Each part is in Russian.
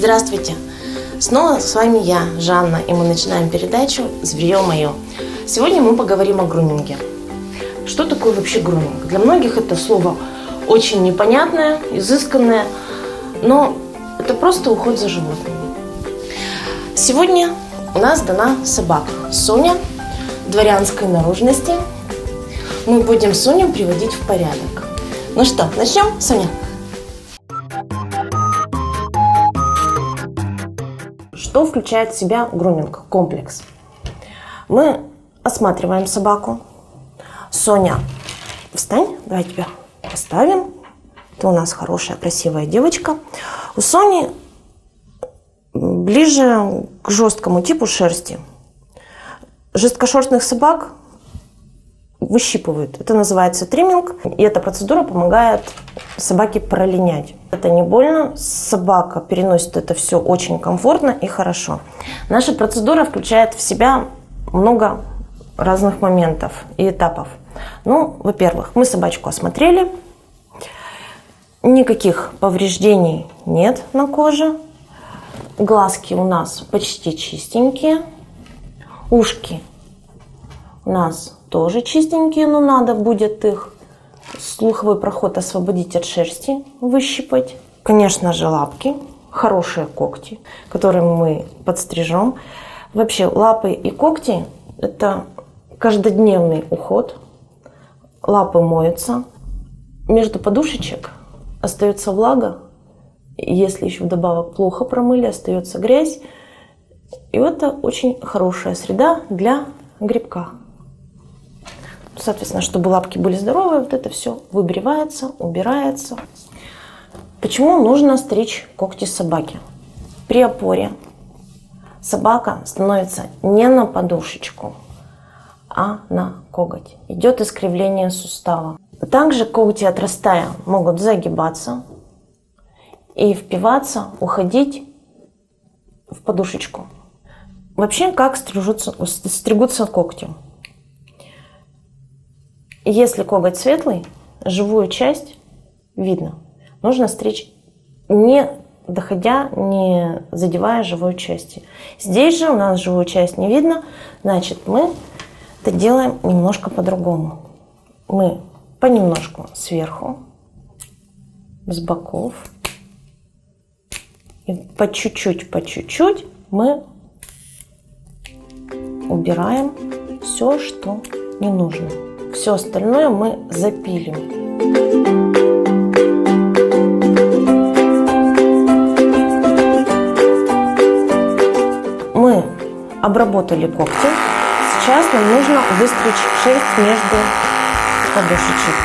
Здравствуйте! Снова с вами я, Жанна, и мы начинаем передачу «Зверьё моё». Сегодня мы поговорим о груминге. Что такое вообще груминг? Для многих это слово очень непонятное, изысканное, но это просто уход за животными. Сегодня у нас дана собака Соня, дворянской наружности. Мы будем Соню приводить в порядок. Ну что, начнем, Соня? Что включает в себя груминг комплекс? Мы осматриваем собаку. Соня, встань, давай тебя поставим. Ты у нас хорошая, красивая девочка. У Сони ближе к жесткому типу шерсти. Жесткошерстных собак выщипывают. Это называется тримминг. И эта процедура помогает собаке пролинять. Это не больно. Собака переносит это все очень комфортно и хорошо. Наша процедура включает в себя много разных моментов и этапов. Ну, во-первых, мы собачку осмотрели. Никаких повреждений нет на коже. Глазки у нас почти чистенькие. Ушки у нас тоже чистенькие, но надо будет их слуховой проход освободить от шерсти, выщипать. Конечно же, лапки, хорошие когти, которые мы подстрижем. Вообще, лапы и когти – это каждодневный уход. Лапы моются. Между подушечек остается влага. Если еще вдобавок плохо промыли, остается грязь. И это очень хорошая среда для грибка. Соответственно, чтобы лапки были здоровые, вот это все выбривается, убирается. Почему нужно стричь когти собаки? При опоре собака становится не на подушечку, а на коготь. Идет искривление сустава. Также когти, отрастая, могут загибаться и впиваться, уходить в подушечку. Вообще, как стригутся когти? Если коготь светлый, живую часть видно. Нужно стричь, не доходя, не задевая живой части. Здесь же у нас живую часть не видно, значит, мы это делаем немножко по-другому. Мы понемножку сверху, с боков, и по чуть-чуть мы убираем все, что не нужно. Все остальное мы запилим. Мы обработали когти. Сейчас нам нужно выстричь шерсть между подушечек.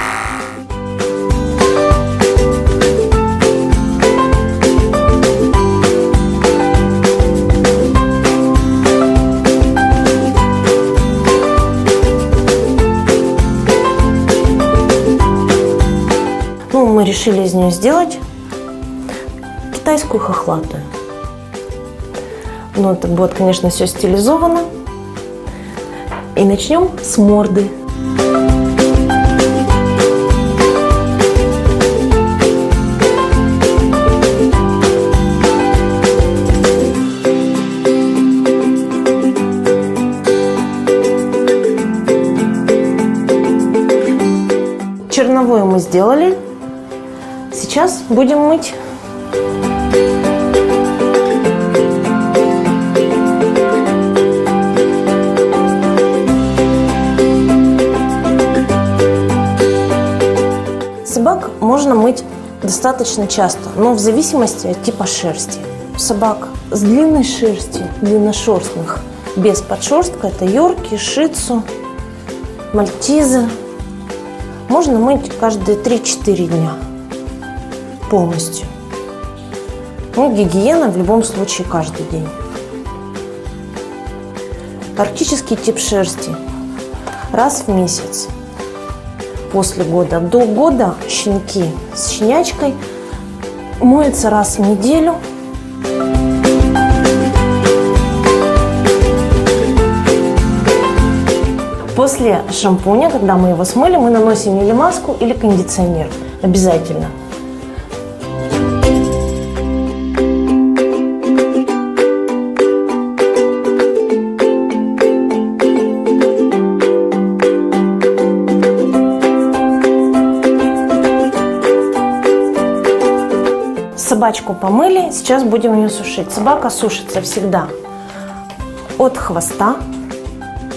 Решили из нее сделать китайскую хохлатую. Но это будет, конечно, все стилизовано. И начнем с морды. Черновую мы сделали. Сейчас будем мыть. Собак можно мыть достаточно часто, но в зависимости от типа шерсти. Собак с длинной шерстью, длинношерстных, без подшерстка, это йорки, шицу, мальтизы, можно мыть каждые 3-4 дня. Полностью. Ну, гигиена в любом случае каждый день. Арктический тип шерсти. Раз в месяц. После года. До года щенки с щенячкой моются раз в неделю. После шампуня, когда мы его смыли, мы наносим или маску, или кондиционер. Обязательно. Собачку помыли, сейчас будем ее сушить. Собака сушится всегда от хвоста.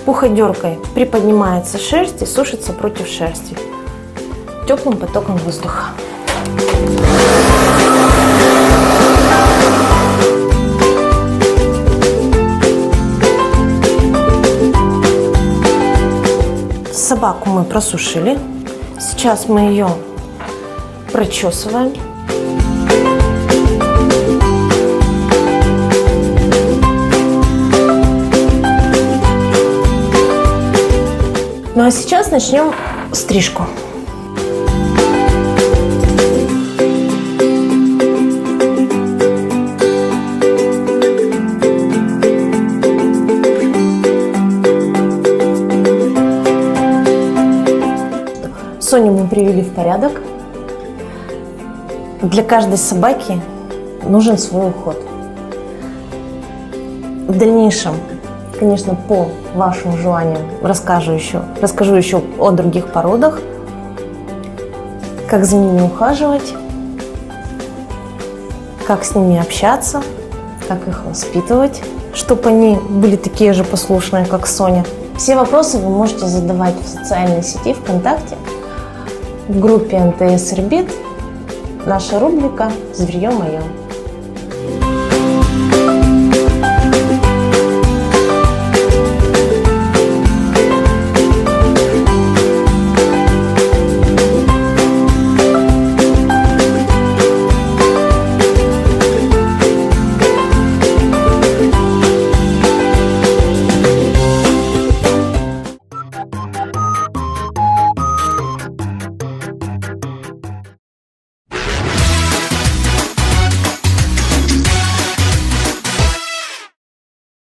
Пуходеркой приподнимается шерсть и сушится против шерсти теплым потоком воздуха. Собаку мы просушили. Сейчас мы ее прочесываем. Ну а сейчас начнем стрижку. Соню мы привели в порядок. Для каждой собаки нужен свой уход. В дальнейшем, конечно, по вашему желанию расскажу еще о других породах, как за ними ухаживать, как с ними общаться, как их воспитывать, чтобы они были такие же послушные, как Соня. Все вопросы вы можете задавать в социальной сети ВКонтакте, в группе НТС-Ирбит, наша рубрика «Зверьё моё».